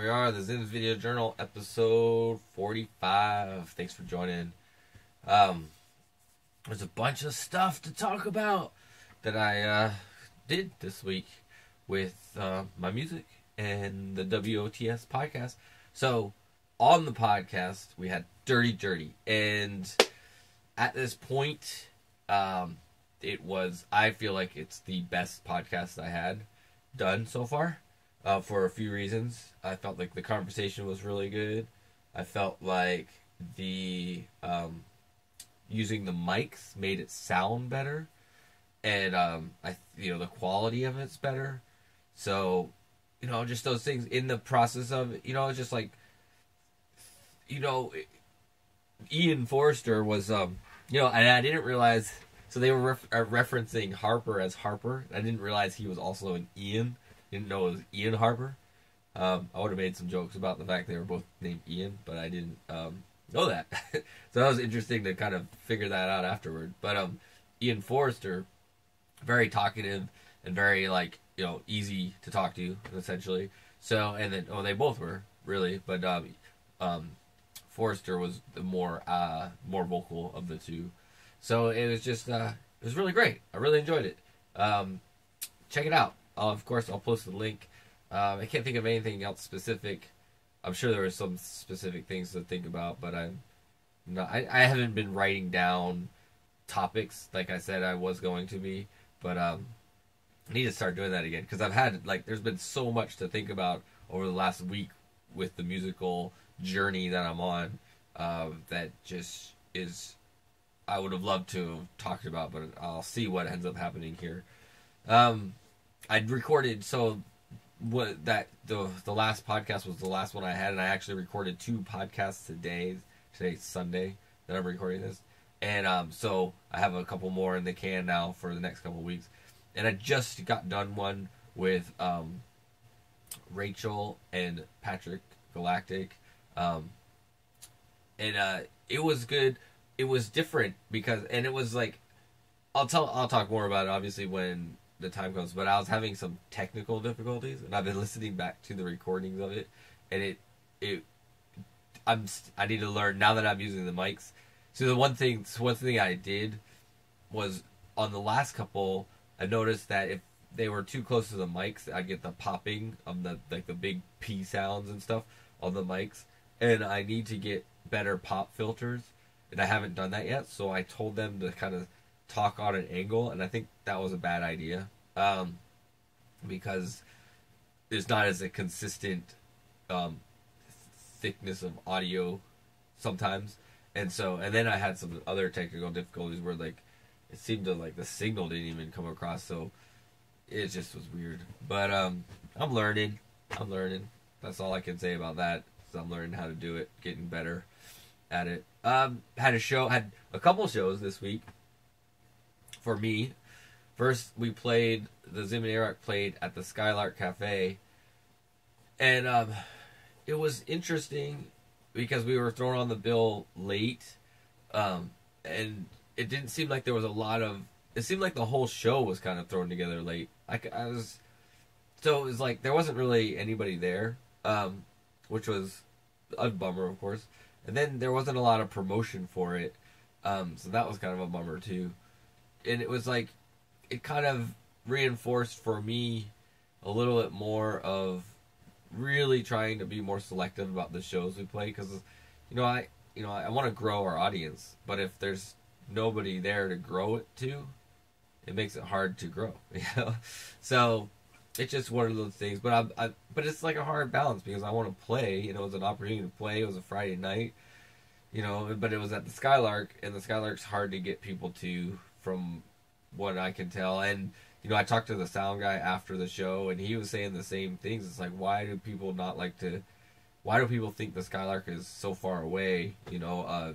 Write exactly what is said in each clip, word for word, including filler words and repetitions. we are, the Zim's Video Journal, episode forty-five. Thanks for joining. Um, there's a bunch of stuff to talk about that I uh, did this week with uh, my music and the W O T S podcast. So, on the podcast, we had Dirty Dirty. And at this point, um, it was, I feel like it's the best podcast I had done so far. Uh, for a few reasons. I felt like the conversation was really good. I felt like the um, using the mics made it sound better, and um, I you know the quality of it's better. So, you know, just those things in the process of you know it's just like you know Ian Forrester was um, you know and I didn't realize so they were ref- uh, referencing Harper as Harper. I didn't realize he was also an Ian. Didn't know it was Ian Harper. Um, I would have made some jokes about the fact they were both named Ian, but I didn't um, know that. So that was interesting to kind of figure that out afterward. But um, Ian Forrester, very talkative and very like you know easy to talk to, essentially. So and then oh, they both were really, but um, um, Forrester was the more uh, more vocal of the two. So it was just uh, it was really great. I really enjoyed it. Um, check it out. Uh, of course, I'll post the link. Uh, I can't think of anything else specific. I'm sure there are some specific things to think about, but I'm not, I, I haven't been writing down topics like I said I was going to be. But um, I need to start doing that again because I've had like there's been so much to think about over the last week with the musical journey that I'm on. Uh, that just is I would have loved to have talked about, but I'll see what ends up happening here. Um, I'd recorded, so what that the the last podcast was the last one I had, and I actually recorded two podcasts today. Today's Sunday that I'm recording this, and um, so I have a couple more in the can now for the next couple of weeks. And I just got done one with um, Rachel and Patrick Galactic, um, and uh, it was good. It was different because, and it was like, I'll tell, I'll talk more about it obviously when the time comes, but I was having some technical difficulties, and I've been listening back to the recordings of it, and it, it, I'm, I need to learn now that I'm using the mics. So the one thing, so one thing I did was on the last couple, I noticed that if they were too close to the mics, I'd get the popping of the like the big P sounds and stuff on the mics, and I need to get better pop filters, and I haven't done that yet. So I told them to kind of talk on an angle, and I think that was a bad idea um, because there's not as a consistent um, thickness of audio sometimes, and so and then I had some other technical difficulties where like it seemed to like the signal didn't even come across, so it just was weird. But um, I'm learning, I'm learning. That's all I can say about that. Is I'm learning how to do it, getting better at it. Um, had a show, had a couple shows this week. For me, first we played, the theZim and Arock played at the Skylark Cafe, and um, it was interesting because we were thrown on the bill late, um, and it didn't seem like there was a lot of, it seemed like the whole show was kind of thrown together late. I, I was, so it was like there wasn't really anybody there, um, which was a bummer, of course, and then there wasn't a lot of promotion for it, um, so that was kind of a bummer too. And it was like, it kind of reinforced for me a little bit more of really trying to be more selective about the shows we play. Because, you know, I you know I want to grow our audience. But if there's nobody there to grow it to, it makes it hard to grow. You know, so it's just one of those things. But I, I but it's like a hard balance because I want to play. You know, it was an opportunity to play. It was a Friday night. You know, but it was at the Skylark. And the Skylark's hard to get people to, from what I can tell. And, you know, I talked to the sound guy after the show, and he was saying the same things. It's like, why do people not like to, why do people think the Skylark is so far away, you know, uh,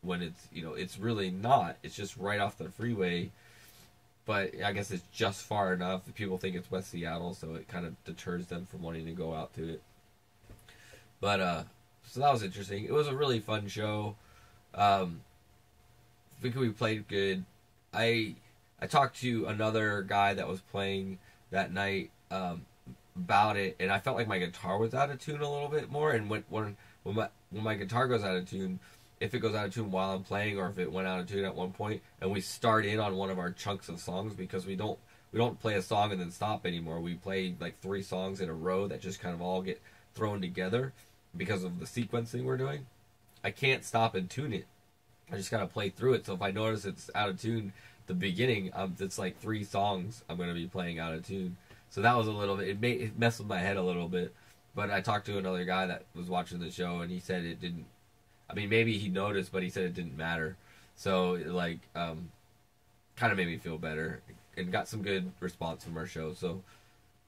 when it's, you know, it's really not. It's just right off the freeway. But I guess it's just far enough that people think it's West Seattle, so it kind of deters them from wanting to go out to it. But, uh, so that was interesting. It was a really fun show. Um, I think we played good. I I talked to another guy that was playing that night, um, about it, and I felt like my guitar was out of tune a little bit more. And when when when my when my guitar goes out of tune, if it goes out of tune while I'm playing, or if it went out of tune at one point, and we start in on one of our chunks of songs, because we don't we don't play a song and then stop anymore. We play like three songs in a row that just kind of all get thrown together because of the sequencing we're doing. I can't stop and tune it. I just gotta play through it. So if I notice it's out of tune at the beginning, um, it's like three songs I'm gonna be playing out of tune. So that was a little bit, it, made, it messed with my head a little bit. But I talked to another guy that was watching the show, and he said it didn't, I mean, maybe he noticed, but he said it didn't matter. So, it, like, um, kind of made me feel better, and got some good response from our show. So,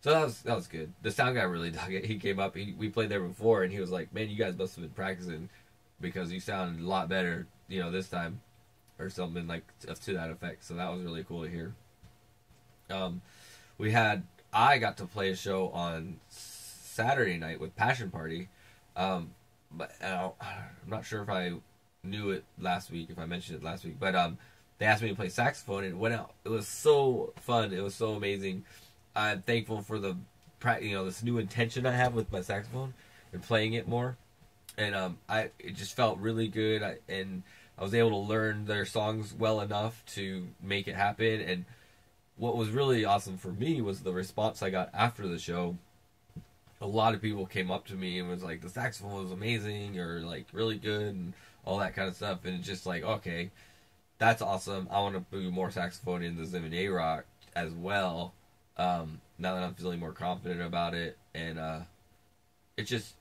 so that was, that was good. The sound guy really dug it. He came up, he, we played there before, and he was like, man, you guys must have been practicing, because you sound a lot better, you know, this time, or something like to that effect. So that was really cool to hear. Um, we had... I got to play a show on Saturday night with Passion Party, um, but I don't, I'm not sure if I knew it last week, if I mentioned it last week, but um, they asked me to play saxophone, and it went out. It was so fun. It was so amazing. I'm thankful for the, you know, this new intention I have with my saxophone and playing it more, and um, I it just felt really good, I, and I was able to learn their songs well enough to make it happen. And what was really awesome for me was the response I got after the show. A lot of people came up to me and was like, the saxophone was amazing, or like really good, and all that kind of stuff. And it's just like, okay, that's awesome. I want to do more saxophone in the Zim and Arock as well. Um, now that I'm feeling more confident about it. And uh, it's just,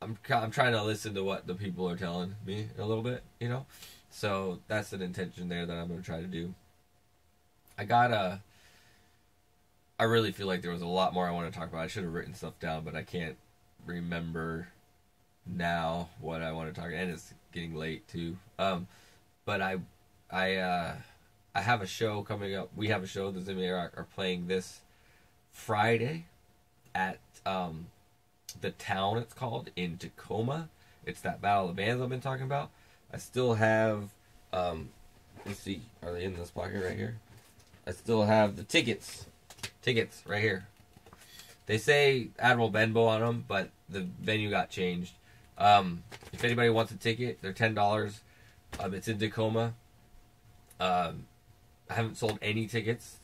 I'm, I'm trying to listen to what the people are telling me a little bit, you know? So that's an intention there that I'm going to try to do. I got a, I really feel like there was a lot more I want to talk about. I should have written stuff down, but I can't remember now what I want to talk about. And it's getting late too. Um, but I, I, uh, I have a show coming up. We have a show. The Zim and Arock are playing this Friday at, um, the town it's called in Tacoma. It's that battle of bands I've been talking about. I still have, um, let's see, are they in this pocket right here? I still have the tickets, tickets right here. They say Admiral Benbow on them, but the venue got changed. Um, if anybody wants a ticket, they're ten dollars. Um, it's in Tacoma. Um, I haven't sold any tickets.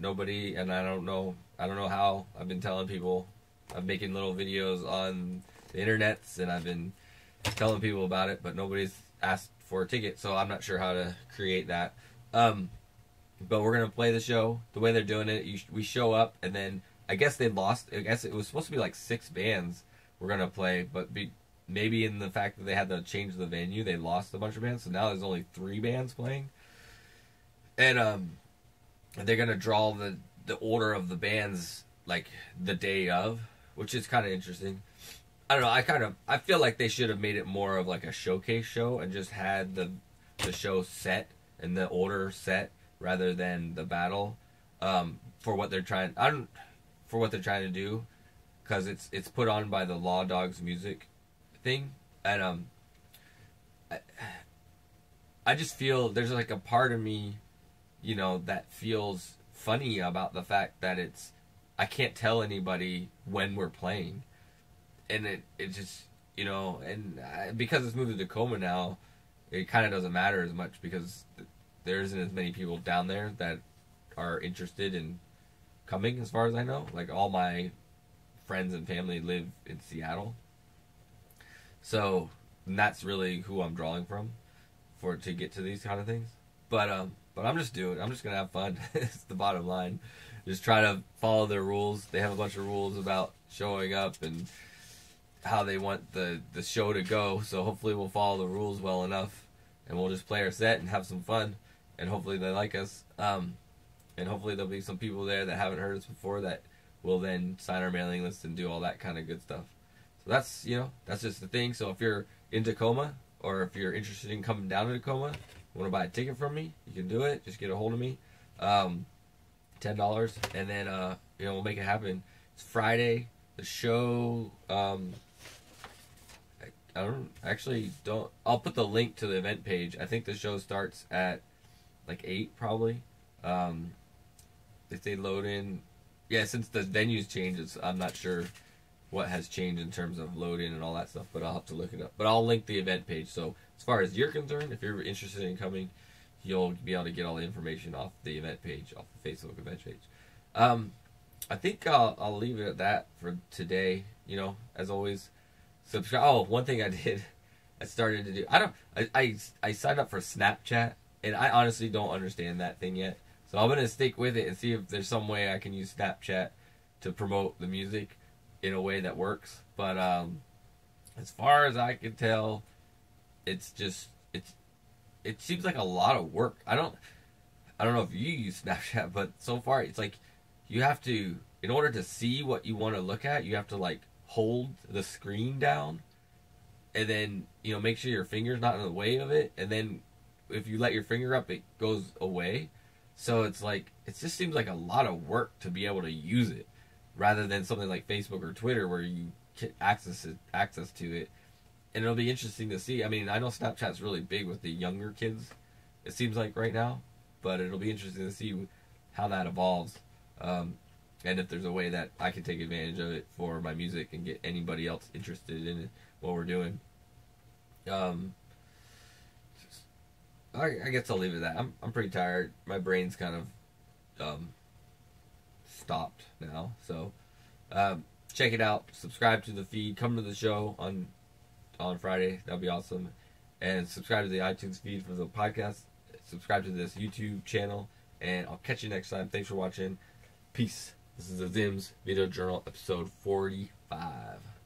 Nobody, and I don't know, I don't know how. I've been telling people, I'm making little videos on the internets, and I've been telling people about it, but nobody's asked for a ticket, so I'm not sure how to create that. Um... But we're going to play the show the way they're doing it. You, we show up, and then I guess they lost. I guess it was supposed to be like six bands we're going to play. But be, maybe in the fact that they had to change the venue, they lost a bunch of bands. So now there's only three bands playing. And um, they're going to draw the, the order of the bands like the day of, which is kind of interesting. I don't know. I kind of I feel like they should have made it more of like a showcase show and just had the, the show set and the order set, rather than the battle, um, for what they're trying, I don't, for what they're trying to do, because it's it's put on by the Law Dogs music thing, and um, I, I just feel there's like a part of me, you know, that feels funny about the fact that it's, I can't tell anybody when we're playing, and it it just, you know, and I, because it's moved to Tacoma now, it kind of doesn't matter as much because there isn't as many people down there that are interested in coming, as far as I know. Like, all my friends and family live in Seattle. So, and that's really who I'm drawing from for to get to these kind of things. But um, but I'm just doing, I'm just going to have fun. It's the bottom line. Just try to follow their rules. They have a bunch of rules about showing up and how they want the, the show to go. So hopefully we'll follow the rules well enough. And we'll just play our set and have some fun. And hopefully they like us. Um, and hopefully there'll be some people there that haven't heard us before that will then sign our mailing list and do all that kind of good stuff. So that's, you know, that's just the thing. So if you're in Tacoma, or if you're interested in coming down to Tacoma, want to buy a ticket from me, you can do it. Just get a hold of me. Um, ten dollars. And then, uh, you know, we'll make it happen. It's Friday. The show... Um, I don't actually don't. I'll put the link to the event page. I think the show starts at like eight probably. Um, if they load in yeah, since the venues changes, I'm not sure what has changed in terms of loading and all that stuff, but I'll have to look it up. But I'll link the event page. So as far as you're concerned, if you're interested in coming, you'll be able to get all the information off the event page, off the Facebook event page. Um, I think I'll, I'll leave it at that for today. You know, as always, subscribe. Oh, one thing I did, I started to do. I don't. I, I I signed up for Snapchat, and I honestly don't understand that thing yet. So I'm gonna stick with it and see if there's some way I can use Snapchat to promote the music in a way that works. But um, as far as I can tell, it's just it's it seems like a lot of work. I don't I don't know if you use Snapchat, but so far it's like you have to, in order to see what you want to look at, you have to like hold the screen down, and then, you know, make sure your finger's not in the way of it, and then if you let your finger up, it goes away. So it's like, it just seems like a lot of work to be able to use it, rather than something like Facebook or Twitter where you get access to, access to it. And it'll be interesting to see. I mean, I know Snapchat's really big with the younger kids, it seems like right now, but it'll be interesting to see how that evolves. Um, and if there's a way that I can take advantage of it for my music and get anybody else interested in it, what we're doing. Um, just, I, I guess I'll leave it at that. I'm, I'm pretty tired. My brain's kind of um, stopped now. So um, check it out. Subscribe to the feed. Come to the show on on Friday. That'll be awesome. And subscribe to the iTunes feed for the podcast. Subscribe to this YouTube channel. And I'll catch you next time. Thanks for watching. Peace. This is the Zim's Video Journal, episode forty-five.